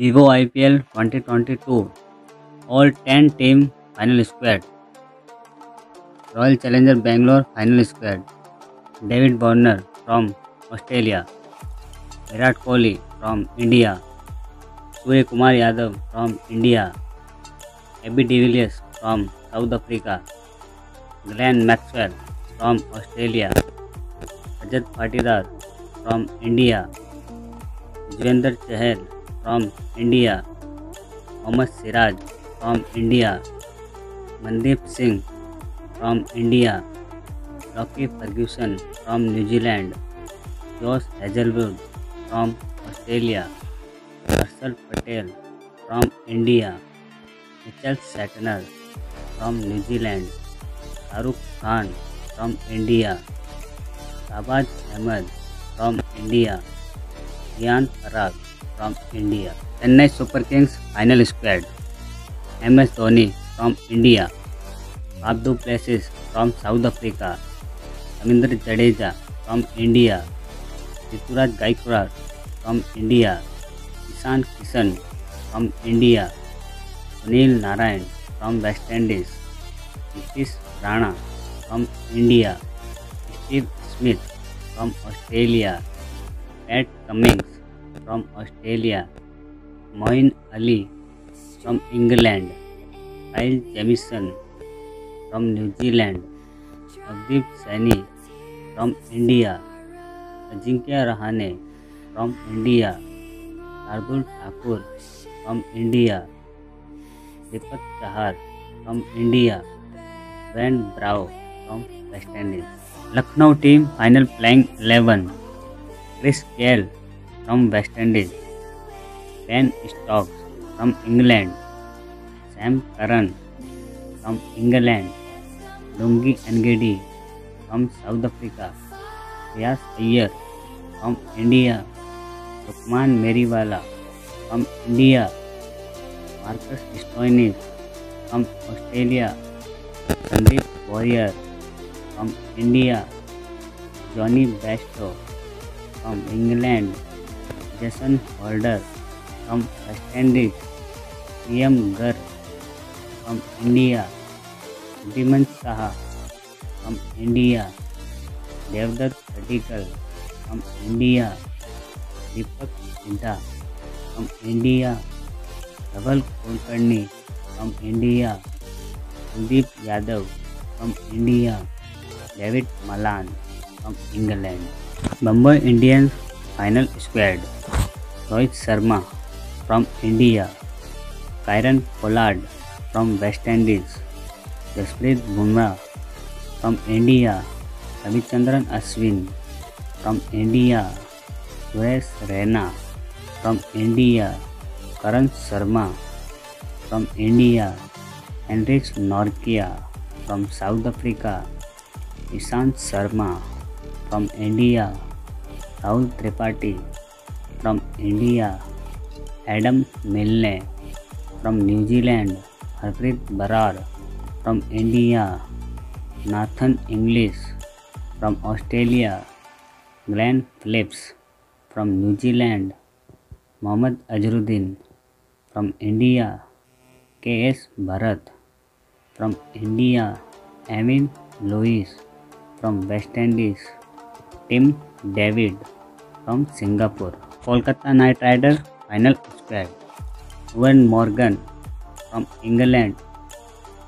Vivo IPL 2022 all 10 team final squad. Royal Challenger Bangalore final squad. David Warner from Australia, Virat Kohli from India, Surya Kumar Yadav from India, AB de Villiers from South Africa, Glenn Maxwell from Australia, Ajay Bhatidar from India, Yuzvendra Chahal from India, Mohammed Siraj from India, Mandeep Singh from India, Rocky Ferguson from New Zealand, Josh Hazelwood from Australia, Arsal Patel from India, Mitchell Satner from New Zealand, Haruk Khan from India, Sabaj Ahmed from India, Ian Parag from India. Ten Super Kings final squad: M.S. Dhoni from India, Babdu Places from South Africa, Amindra Jadeja from India, Jituraj Gaikwad from India, Isan Kisan from India, Anil Narayan from West Indies, Ishtish Rana from India, Steve Smith from Australia, Matt Cummings from Australia, Moin Ali from England, Kyle Jamison from New Zealand, Ajib Saini from India, Ajinkya Rahane from India, Arbul Thakur from India, Virat Kohli from India, Van Brau from West Indies. Lucknow team final playing 11: Chris Gale from West Indies, Ben Stokes from England, Sam Curran from England, Lungi Ngedi from South Africa, Yas Iyer from India, Lukman Meriwala from India, Marcus Stoinis from Australia, Sandeep Warrior from India, Johnny Bairstow from England, Jason Holder from West Indies, Liam Garg from India, Diman Saha from India, David Warner from India, Deepak Hooda from India, Dhaval Kulkarni from India, Sandeep Yadav from India, David Malan from England. Mumbai Indians final squad: Rohit Sharma from India, Kieran Pollard from West Indies, Jasprit Bumrah from India, Ravichandran Ashwin from India, Suresh Raina from India, Karan Sharma from India, Henrik Norkia from South Africa, Ishan Sharma from India, Rahul Tripathi from India, Adam Milne from New Zealand, Harpreet Barar from India, Nathan English from Australia, Glenn Phillips from New Zealand, Mohammad Azharuddin from India, K.S. Bharat from India, Evan Lewis from West Indies, Tim David from Singapore. Kolkata Knight Rider final squad: Ewan Morgan from England,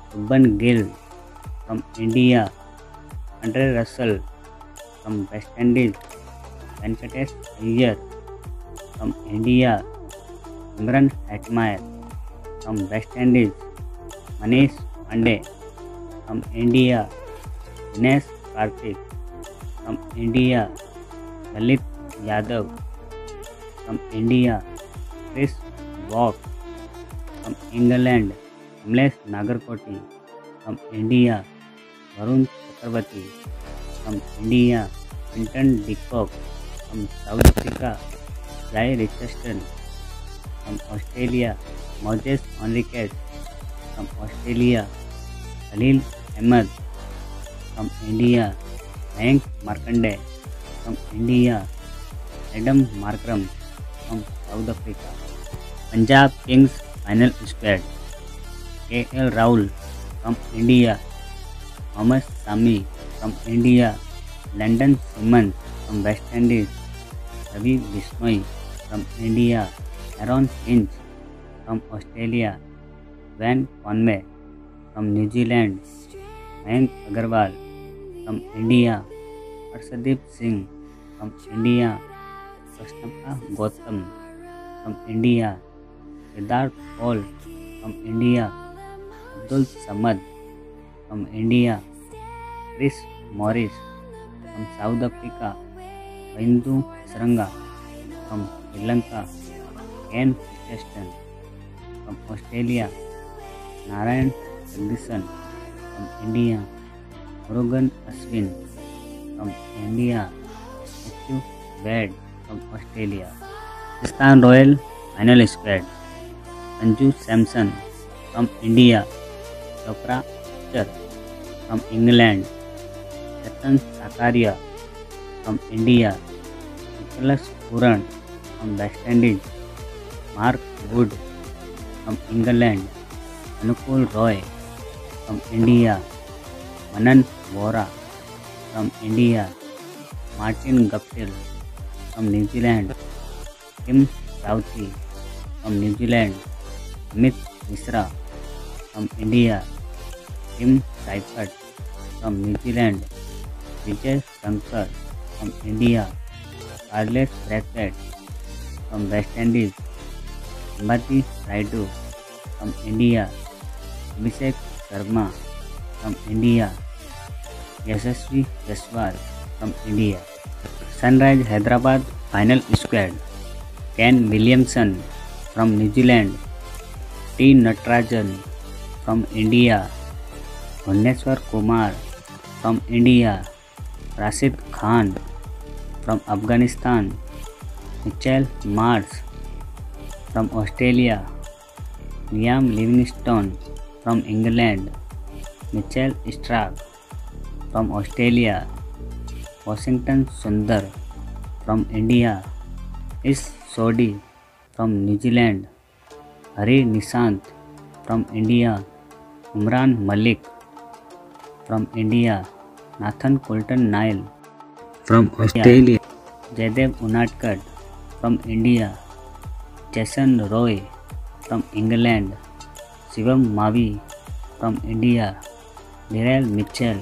Shubman Gill from India, Andre Russell from West Indies, Venkatesh Iyer from India, Imran Hatmayer from West Indies, Manish Pandey from India, Dinesh Karthik from India, Lalit Yadav from India, Chris Waugh from England, Kamlesh Nagarkoti from India, Varun Chakravarti from India, Quinton de Kock from South Africa, Jai Richardson from Australia, Moses Henriquez from Australia, Khalil Ahmed from India, Mayank Markanday from India, Adam Markram from South Africa. Punjab Kings final squad: KL Rahul from India, Mohammad Sami from India, London Simmons from West Indies, Ravi Bishnoi from India, Aaron Finch from Australia, Van Conway from New Zealand, Mayank Agarwal from India, Arshdeep Singh from India, Krishnappa Gautam from India, Siddharth Paul from India, Abdul Samad from India, Chris Morris from South Africa, Bindu Saranga from Sri Lanka, Ken Chesterton from Australia, Narayan Ferguson from India, Murugan Ashwin from India, Matthew Wade from Australia. Pakistan Royal final squad: Sanju Samson from India, Chopra Archer from England, Chetan Sakaria from India, Nicholas Puran from West Indies, Mark Wood from England, Anukul Roy from India, Manan Vora from India, Martin Guptill from New Zealand, Kim Southey from New Zealand, Amit Misra from India, Tim Seifert from New Zealand, Vijay Shankar from India, Carlos Brathwaite from West Indies, Ambati Raidu from India, Abhishek Sharma from India, Yashasvi Jaiswal from India. Sunrise Hyderabad final squad: Kane Williamson from New Zealand, T Natarajan from India, Bhuvneshwar Kumar from India, Rashid Khan from Afghanistan, Mitchell Marsh from Australia, Liam Livingstone from England, Mitchell Starc from Australia, Washington Sundar from India, Ish Sodhi from New Zealand, Hari Nishant from India, Umran Malik from India, Nathan Coulton Nile from Australia, Jaydev Unadkat from India, Jason Roy from England, Shivam Mavi from India, Nirel Mitchell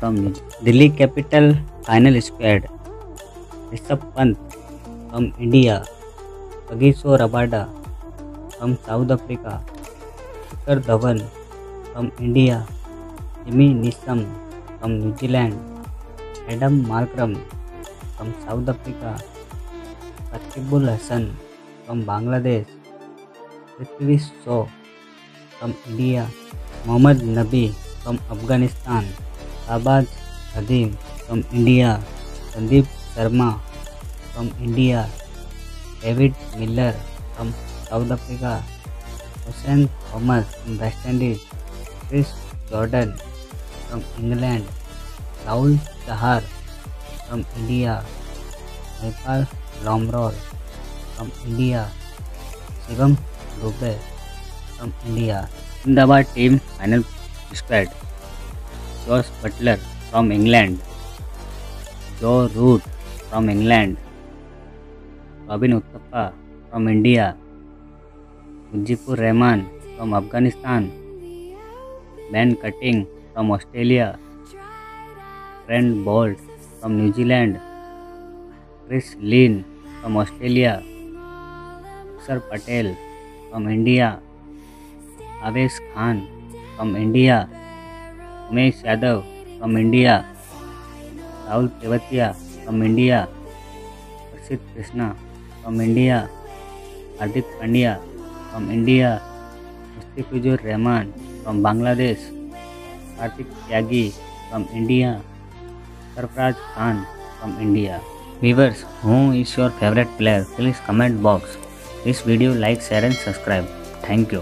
from New Zealand. Delhi Capital final squad: Rishabh Pant from India, Bagiso Rabada from South Africa, Shikhar Dhawan from India, Jimmy Nisham from New Zealand, Adam Markram from South Africa, Raqibul Hasan from Bangladesh, Prithvi Shaw from India, Mohammad Nabi from Afghanistan, Sabaj Ahmed from India, Sandeep Sharma from India, David Miller from South Africa, Hussain Thomas from West Indies, Chris Jordan from England, Rahul Chahar from India, Nepal Lomrol from India, Shivam Dubey from India. Ahmedabad team final squad: Josh Butler from England, Joe Root from England, Robin Uthappa from India, Mujibur Rahman from Afghanistan, Ben Cutting from Australia, Trent Bolt from New Zealand, Chris Lynn from Australia, Aksar Patel from India, Avesh Khan from India, Umesh Yadav from India, Rahul Tewatiya from India, Prasid Krishna from India, Hardik Pandya from India, Mustafizur Rahman from Bangladesh, Kartik Tyagi from India, Sarfraz Khan from India. Viewers, who is your favorite player? Please comment box. This video like, share and subscribe. Thank you.